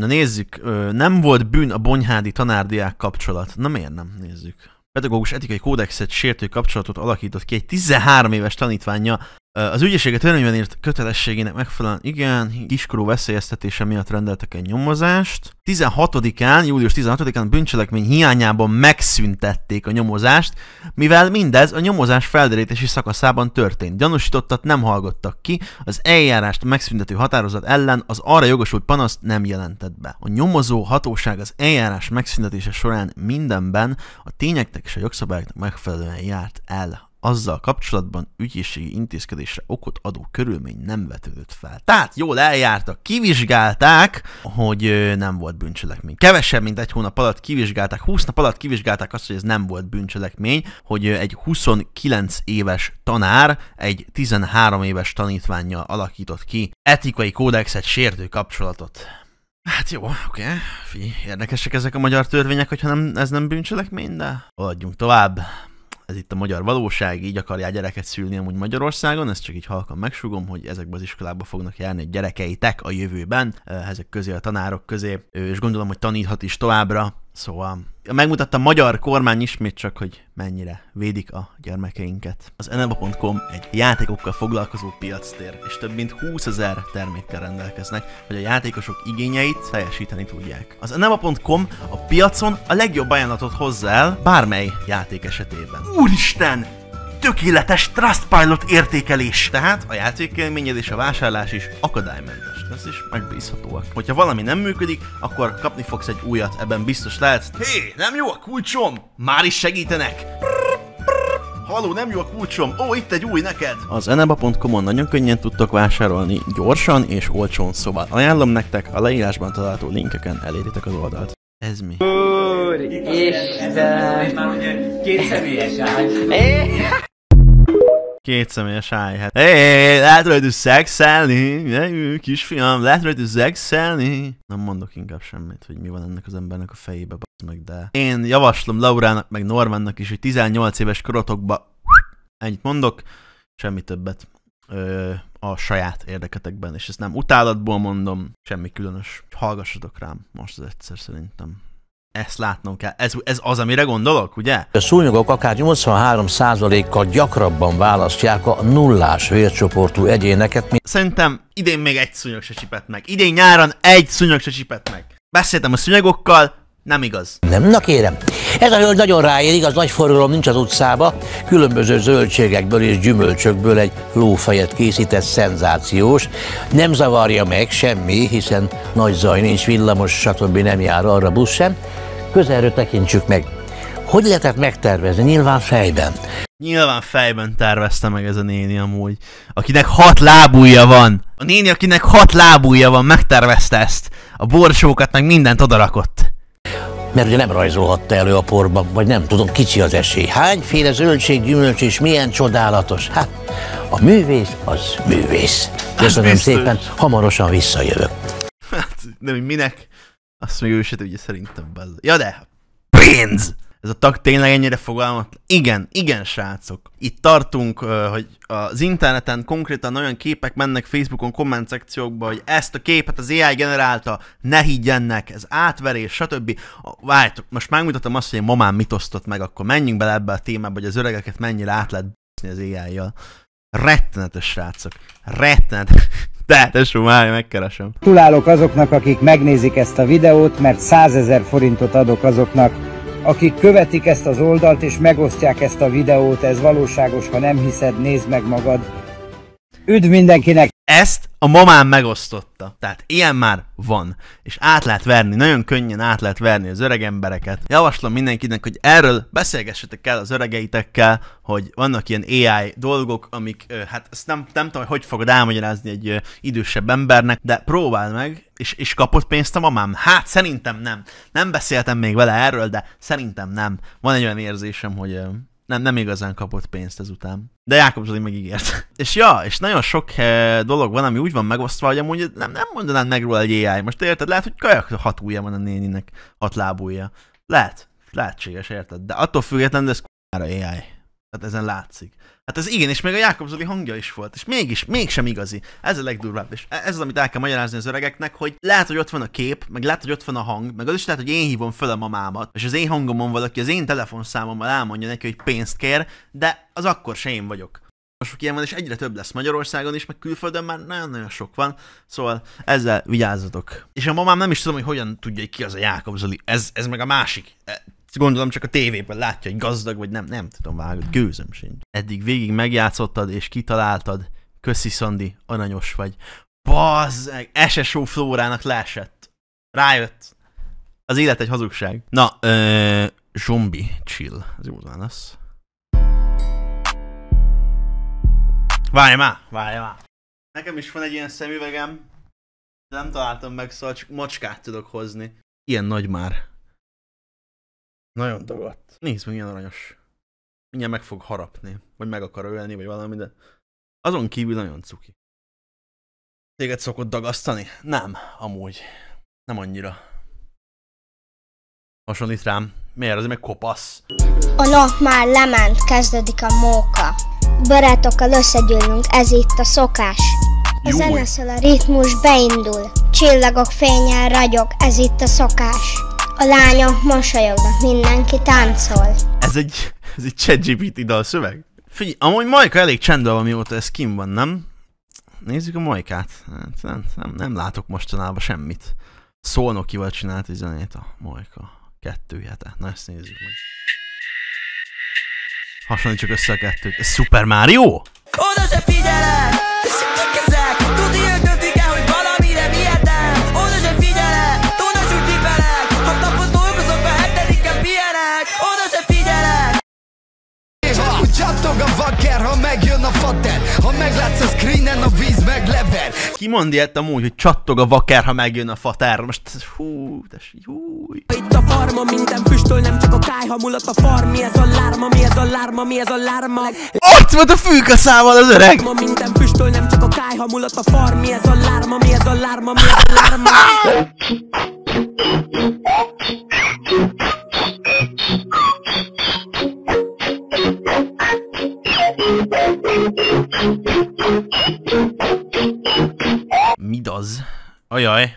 Na nézzük, nem volt bűn a bonyhádi tanárdiák kapcsolat. Na miért nem? Nézzük. Pedagógus etikai kódexet sértő kapcsolatot alakított ki egy 13 éves tanítványa. Az ügyészséget törvényben írt kötelességének megfelelően, igen, kiskorú veszélyeztetése miatt rendeltek egy nyomozást. Július 16-án bűncselekmény hiányában megszüntették a nyomozást, mivel mindez a nyomozás felderítési szakaszában történt. Gyanúsítottat nem hallgattak ki, az eljárást megszüntető határozat ellen az arra jogosult panaszt nem jelentett be. A nyomozó hatóság az eljárás megszüntetése során mindenben a tényeknek és a jogszabályoknak megfelelően járt el. Azzal kapcsolatban ügyészségi intézkedésre okot adó körülmény nem vetődött fel. Tehát jól eljártak, kivizsgálták, hogy nem volt bűncselekmény. Kevesebb, mint egy hónap alatt kivizsgálták, 20 nap alatt kivizsgálták azt, hogy ez nem volt bűncselekmény, hogy egy 29 éves tanár egy 13 éves tanítvánnyal alakított ki etikai kódexet sértő kapcsolatot. Hát jó, oké, érdekesek ezek a magyar törvények, hogyha ez nem bűncselekmény, de haladjunk tovább. Ez itt a magyar valóság, így akarják gyereket szülni amúgy Magyarországon, ezt csak így halkan megsugom, hogy ezekbe az iskolába fognak járni a gyerekeitek a jövőben, ezek közé a tanárok közé, és gondolom, hogy taníthat is továbbra, szóval megmutatta a magyar kormány ismét csak, hogy mennyire védik a gyermekeinket. Az eneba.com egy játékokkal foglalkozó piactér, és több mint 20 000 termékkel rendelkeznek, hogy a játékosok igényeit teljesíteni tudják. Az eneba.com a piacon a legjobb ajánlatot hozzá el bármely játék esetében. Úristen! Tökéletes Trust Pilot értékelés! Tehát a játékélményed és a vásárlás is akadálymentes. Ez is megbízhatóak. Hogyha valami nem működik, akkor kapni fogsz egy újat, ebben biztos lehetsz. Hé, nem jó a kulcsom? Már is segítenek! Halló, nem jó a kulcsom? Ó, itt egy új neked! Az eneba.com-on nagyon könnyen tudtok vásárolni, gyorsan és olcsón, szóval ajánlom nektek, a leírásban található linkeken eléritek az oldalt. Ez mi? Úr, Isten! Már ugye kétszemélyes ágy. Kétszemélyes ájhet. Hey, lehet rajta szexelni, kisfiam, lehet rajta szexelni. Nem mondok inkább semmit, hogy mi van ennek az embernek a fejébe, bassz meg, de... Én javaslom Laurának, meg Normannak is, hogy 18 éves korotokba... Ennyit mondok, semmi többet. A saját érdeketekben, és ezt nem utálatból mondom, semmi különös. Hallgassatok rám, most az egyszer szerintem. Ezt látnom kell. Ez az, amire gondolok, ugye? A szúnyogok akár 83%-kal gyakrabban választják a nullás vércsoportú egyéneket, mint... Szerintem idén még egy szúnyog se csipett meg. Idén nyáron egy szúnyog se csipett meg. Beszéltem a szúnyogokkal, nem igaz. Nem, na kérem. Ez a hölgy nagyon ráér, igaz, nagy forgalom nincs az utcába. Különböző zöldségekből és gyümölcsökből egy lófejet készített, szenzációs. Nem zavarja meg semmi, hiszen nagy zaj nincs, villamos, stb. Nem jár arra busz sem. Közelről tekintsük meg. Hogy lehetett megtervezni? Nyilván fejben. Nyilván fejben tervezte meg ez a néni amúgy. Akinek 6 lábúja van. A néni, akinek 6 lábúja van, megtervezte ezt. A borsókat meg mindent odarakott. Mert ugye nem rajzolhatta elő a porban, vagy nem tudom, kicsi az esély. Hányféle zöldség, gyümölcs és milyen csodálatos. Hát, a művész az művész. Köszönöm szépen, hamarosan visszajövök. Hát, nem minek? Azt még ő se tudja szerintem benne. Ja de, pénz! Ez a tag tényleg ennyire fogalmat? Igen, igen srácok. Itt tartunk, hogy az interneten konkrétan olyan képek mennek Facebookon komment szekciókba, hogy ezt a képet az AI generálta, ne higgyennek, ez átverés, stb. Várjátok, most megmutatom azt, hogy én mamám mit osztott meg, akkor menjünk bele ebbe a témába, hogy az öregeket mennyire át lehet b***ni az AI-jal. Rettenetes srácok, rettenetes. Tehát tesó, már megkeresem. Tulálok azoknak, akik megnézik ezt a videót, mert 100 000 forintot adok azoknak, akik követik ezt az oldalt és megosztják ezt a videót, ez valóságos, ha nem hiszed, nézd meg magad. Üdv mindenkinek! Ezt a mamám megosztotta. Tehát ilyen már van. És át lehet verni, nagyon könnyen át lehet verni az öreg embereket. Javaslom mindenkinek, hogy erről beszélgessetek el az öregeitekkel, hogy vannak ilyen AI dolgok, amik, hát ezt nem tudom, hogy fogod elmagyarázni egy idősebb embernek, de próbáld meg, és kapott pénzt a mamám? Hát szerintem nem. Nem beszéltem még vele erről, de szerintem nem. Van egy olyan érzésem, hogy... Nem igazán kapott pénzt ezután. De Jákob Zsoli megígért. És nagyon sok dolog van, ami úgy van megosztva, hogy amúgy nem mondanád meg róla egy AI. Most érted? Lehet, hogy kajak 6 ujja van a néninek, 6 lábúja. Lehet. Lehetséges, érted? De attól függetlenül ez k***ra AI. Tehát ezen látszik. Hát ez igen, és még a Jákob Zsoli hangja is volt, és mégsem igazi. Ez a legdurvább, és ez az, amit el kell magyarázni az öregeknek, hogy lehet, hogy ott van a kép, meg lehet, hogy ott van a hang, meg az is lehet, hogy én hívom fel a mamámat, és az én hangomon valaki az én telefonszámommal elmondja neki, hogy pénzt kér, de az akkor se én vagyok. Sok ilyen van, és egyre több lesz Magyarországon is, meg külföldön már nagyon-nagyon sok van, szóval ezzel vigyázzatok. És a mamám nem is tudom, hogy hogyan tudja, hogy ki az a Jákob Zsoli, ez meg a másik. Gondolom csak a tévében látja, hogy gazdag vagy, nem tudom, vágod, gőzöm sincs. Eddig végig megjátszottad és kitaláltad, köszi Szandi, aranyos vagy. Bazzeg, SSO Flórának leesett. Rájött. Az élet egy hazugság. Na, Zsombi, chill, az jó válasz. Várj már! Nekem is van egy ilyen szemüvegem, de nem találtam meg, szóval csak macskát tudok hozni. Ilyen nagy már. Nagyon dagadt. Nézd meg, ilyen aranyos. Mindjárt meg fog harapni, vagy meg akar ölni, vagy valami, de azon kívül nagyon cuki. Téged szokott dagasztani? Nem, amúgy. Nem annyira. Hasonlít rám. Miért? Az meg kopasz. A nap már lement, kezdődik a móka. Barátokkal összegyűlünk, ez itt a szokás. A zeneszól a ritmus beindul, csillagok fényen ragyog, ez itt a szokás. A lányok mosolyognak, mindenki táncol. Ez egy Chad GPT dalszöveg? Figyelj, amúgy Majka elég csendben van, mióta ez kim van, nem? Nézzük a Majkát. Hát nem látok mostanában semmit. Szolnokival csinált egy zenét a Majka. 2 hete. Na ezt nézzük meg. Hasonlítsuk össze a kettőt. Ez Super Mario? Oda se figyelek, szívek ezek, tudni ötödik el, hogy valamire vihetem. Oda se figyelek, tudod, hogy tippelek, 6 napot dolgozom, a 7-en pihenek. Oda se figyelek. Úgy csattog a vakker, ha megjön a fater, ha meglátsz a screenen, a víz meglever. Ki mond ilyet amúgy, hogy csattog a vakker, ha megjön a fater? Most hú, tessék, húj. Itt a farma, minden füstöl, nem csak a kályha mulat a farm. Mi ez a lárma, mi ez a lárma, mi ez a lárma? Ott volt a fűkaszával az öreg! Minden füstöl, nem csak a kályha mulat a farm. Mi ez a lárma, mi ez a lárma, mi ez a lárma? Midaz? Ajaj!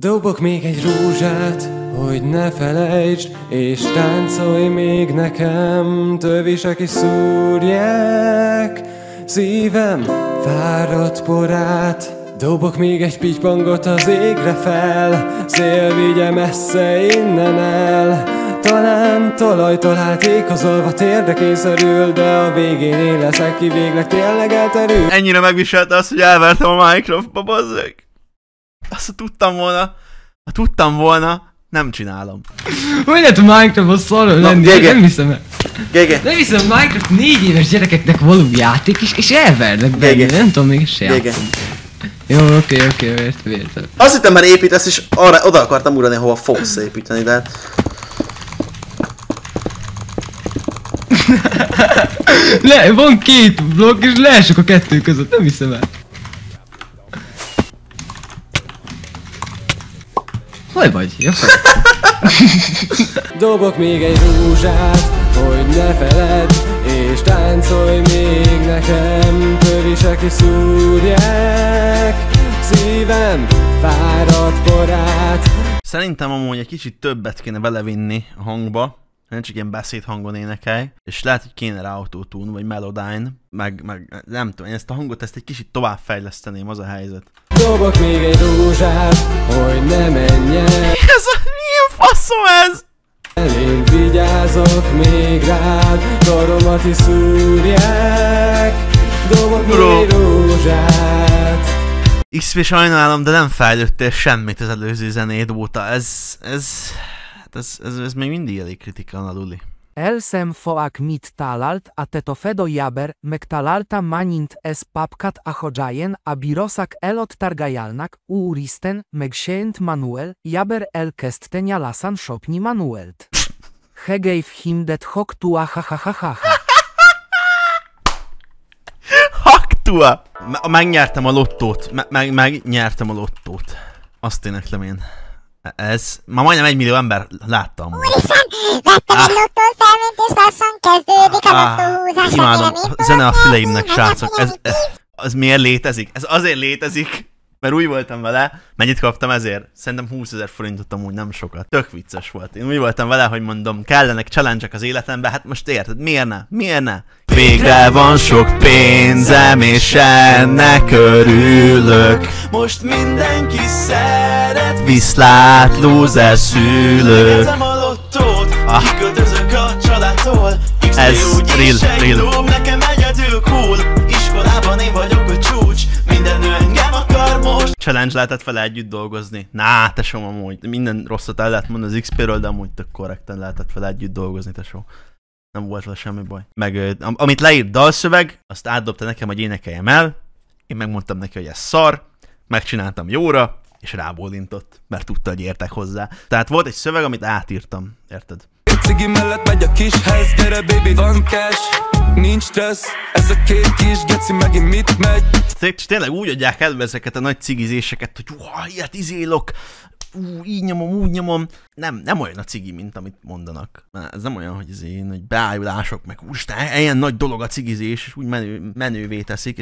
Dobok még egy rózsát, hogy ne felejtsd, és táncolj még nekem, tövisek is szúrják szívem fáradt porát. Dobok még egy pitypangot az égre fel, szél vigye messze innen el. Talán talajtól hátékozolva térdekényszerül, de a végén én leszek, ki végleg tényleg elterül. Ennyire megviselte azt, hogy elvertem a Minecraftba, bazzeg. Azt, ha tudtam volna, nem csinálom. Hogy lehet a Minecraftban szarul lenni? Nem hiszem el. Nem hiszem, Minecraft 4 éves gyerekeknek való játék is, és elvernek benne, nem tudom még se játszom. Jó, oké, értem. Azt hittem már építesz, és oda akartam ugrani, hova fogsz építeni, de... Le, van 2 blokk és leesek a 2 között, nem hiszem el. Hol vagy? Jó. Dobok még egy rózsát, hogy ne feledd, és táncolj még nekem, törisek is szúrják szívem fáradt borát. Szerintem amúgy egy kicsit többet kéne belevinni a hangba. Nem csak ilyen beszédhangon énekelj, és lehet, hogy kéne rá Autotune, vagy Melodyne, meg nem tudom, én ezt a hangot egy kicsit tovább fejleszteném, az a helyzet. Dobok még egy rózsát, hogy ne menjen. Ez a... milyen faszom ez? Elég vigyázok még rád, karomat is szúrják, dobok még egy rózsát. XP, sajnálom, de nem fejlődtél semmit az előző zenéd óta, ez még mindig elég kritikán aluli. Elszem foak mit talált, a tetofedo jaber, megtalálta manint ez papkat a hodzsájen, a biroszak elottargajalnak, úristen, megsejnt Manuel, jaber elkezdte nyalaszan sopni Manuelt. Hegejv him det hoktua hahahaha. Hoktua! Megnyertem a lottót, megnyertem a lottót. Azt éneklem én. Ez ma majdnem 1 millió ember láttam. Úristen, vettem egy lottószerményt, és lassan kezdődik a lottóhúzás. Imádom, zene a füleimnek, srácok. Ez miért létezik? Ez azért létezik, mert úgy voltam vele, mennyit kaptam ezért? Szerintem 20 000 forintot, amúgy nem sokat. Tök vicces volt. Én úgy voltam vele, hogy mondom, kellenek challenge-ek az életembe, hát most érted, miért ne? Miért ne? Végre van sok pénzem, és ennek örülök. Most mindenki szeret, viszlát, lúzer szülők. Megnézem a lottót, kiköldözök a családtól. Ez real. Nekem egyedül cool, iskolában én vagyok a csúcs, minden ő engem akar most. Challenge lehetett vele együtt dolgozni. Nah, tesóm, amúgy minden rosszat el lehet mondani az XP-ről, de amúgy tök korrekten lehetett vele együtt dolgozni, tesóm. Nem volt vele semmi baj. Meg amit leírt dalszöveg, azt átdobta nekem, hogy énekeljem el. Én megmondtam neki, hogy ez szar. Megcsináltam jóra, és rábólintott, mert tudta, hogy értek hozzá. Tehát volt egy szöveg, amit átírtam, érted? Cigi mellett megy a kishez, gyere baby, van cash, nincs stressz, ez a két kis geci megint mit megy. Tényleg úgy adják elő ezeket a nagy cigizéseket, hogy ilyet izélok, így nyomom, úgy nyomom. Nem olyan a cigi, mint amit mondanak. Ez nem olyan, hogy az én nagy beájulások, meg úristen, ilyen nagy dolog a cigizés, és úgy menővé teszik,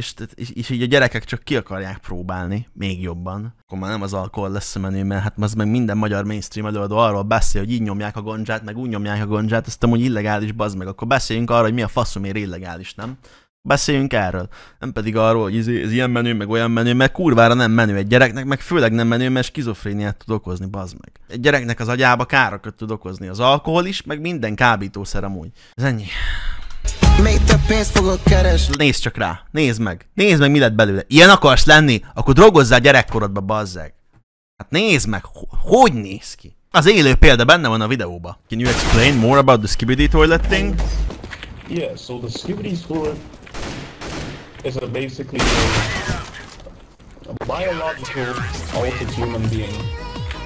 és így a gyerekek csak ki akarják próbálni, még jobban. Akkor már nem az alkohol lesz a menő, mert hát az meg minden magyar mainstream előadó arról beszél, hogy így nyomják a gandzsát, meg úgy nyomják a gandzsát, azt amúgy illegális, bazd meg. Akkor beszéljünk arra, hogy mi a faszomért illegális, nem? Beszéljünk erről. Nem pedig arról, hogy ez ilyen menő, meg olyan menő, mert kurvára nem menő egy gyereknek, meg főleg nem menő, mert skizofréniát tud okozni, bazd meg. Egy gyereknek az agyába károkat tud okozni az alkohol is, meg minden kábítószer amúgy. Ez ennyi. Még több pénzt fogok keresni. Nézd csak rá, nézd meg, mi lett belőle. Ilyen akarsz lenni? Akkor drogozzál gyerekkorodba, bazd meg. Hát nézd meg, hogy néz ki. Az élő példa benne van a videóban. Can you explain more about the skibidi toilet thing? Yeah, so the skibidi toilet is a basically a biological altered being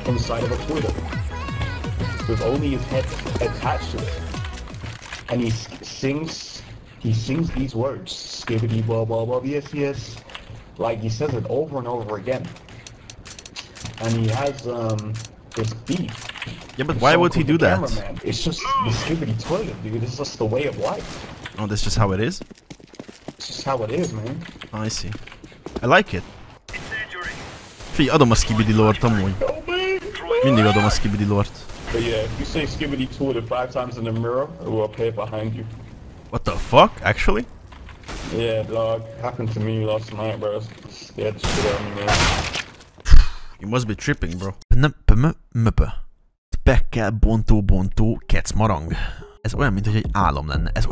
inside of a toilet with only his head attached to it, and he sings these words, skibbity blah blah blah, yes yes, like he says it over and over again, and he has this beat. Yeah, but why would he do that? It's just the skibbity toilet, dude. It's just the way of life. Oh, that's just how it is. That's how it is, man. I see. I like it. Fi, adom a skibidi lort amúgy. Mindig adom a skibidi lort. But yeah, if you say skibidi two to 5 times in the mirror, it will appear behind you. What the fuck? Actually? Yeah, dog. Happened to me last night, bro. Scared the shit out of me, man. You must be tripping, bro. Pekkel bontó kecmarang. Ez olyan, mintha egy álom lenne. Ez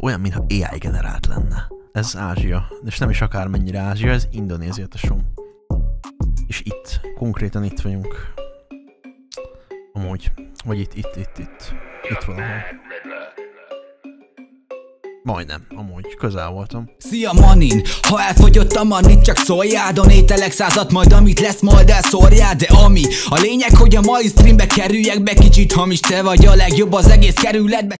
olyan, mintha AI generált lenne. Ez Ázsia, és nem is akármennyire Ázsia, ez Indonézia, tesóm. És itt, konkrétan itt vagyunk. Amúgy, vagy itt valahol. Majdnem, amúgy közel voltam. Szia manin, ha elfogyott a manit, csak szóljál, donételek 100-at, majd amit lesz, majd elszórjál, de ami a lényeg, hogy a mai streambe kerüljek be, kicsit hamis, te vagy a legjobb az egész kerületbe.